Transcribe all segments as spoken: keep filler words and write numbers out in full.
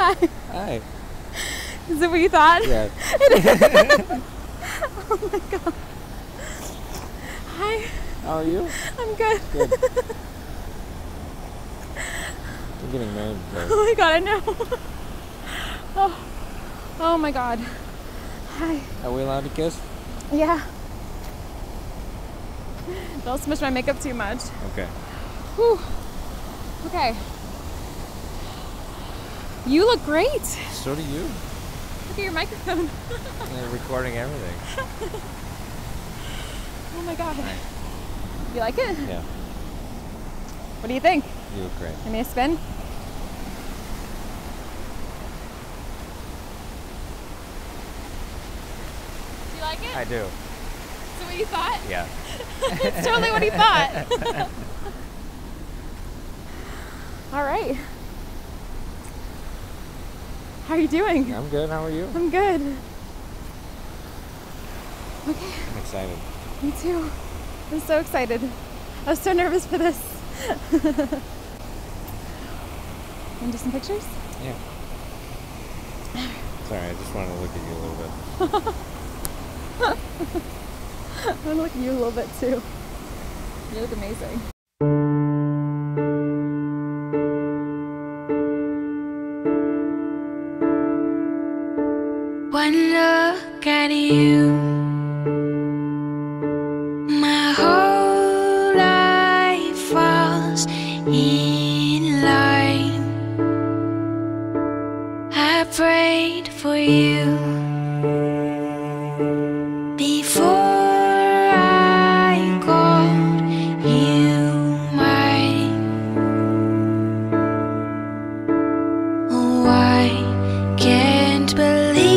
Hi. Hi. Is it what you thought? Yeah. Oh my god. Hi. How are you? I'm good. Good. You're getting married today. Oh my god, I know. Oh. Oh my god. Hi. Are we allowed to kiss? Yeah. Don't smush my makeup too much. Okay. Whew. Okay. You look great. So do you. Look at your microphone. They're recording everything. Oh my god. Right. You like it? Yeah. What do you think? You look great. Give me a spin. You like it? I do. Is it what you thought? Yeah. It's totally what he thought. All right. How are you doing? I'm good. How are you? I'm good. Okay. I'm excited. Me too. I'm so excited. I was so nervous for this. Want to do some pictures? Yeah. Sorry, I just wanted to look at you a little bit. I want to look at you a little bit too. You look amazing. One look at you, my whole life falls in line. I prayed for you before I called you mine. Oh, I can't believe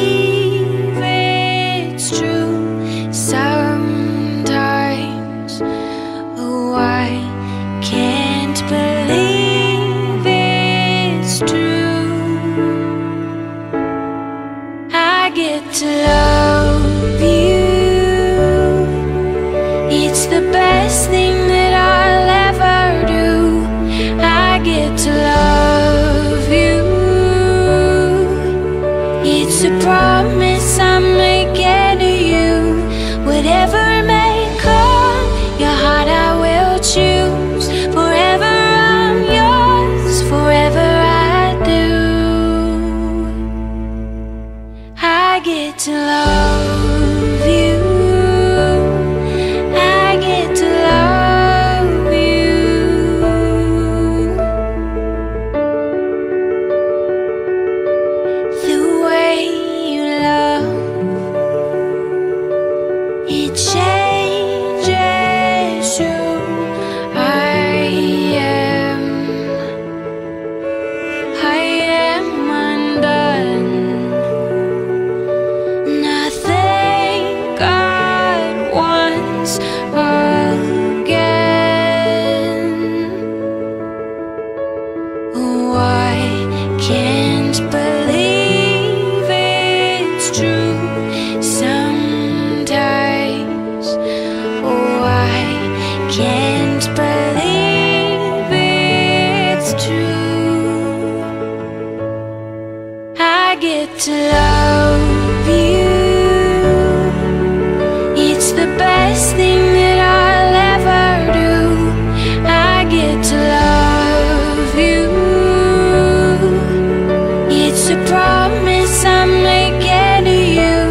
I get to love you. It's the best thing that I'll ever do. I get to love you. It's a promise I'm making to you. Whatever may come, your heart I will choose. Forever I'm yours, forever I do. I get to love you. I get to love you. The way you love, it changes you. I am, I am undone. And I thank God once again. Oh, I can't believe it's true sometimes. Oh, I can't believe it's true. I get to love you. It's the best thing that I'll ever do. I get to love you. It's a promise I'm making to you.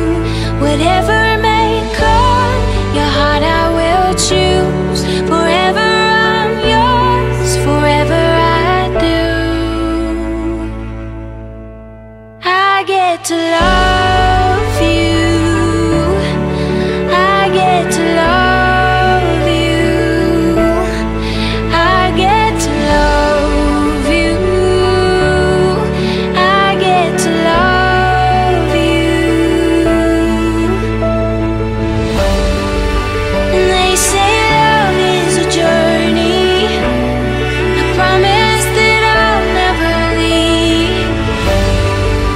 Whatever may come, your heart I will choose. Forever I'm yours, forever I do. I get to love you. I get to love you. I get to love you. I get to love you. And they say love is a journey. I promise that I'll never leave.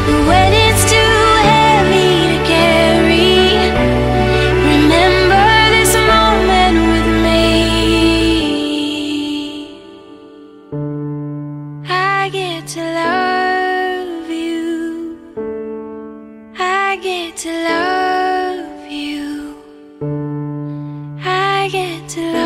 But when it's too late, get to love you.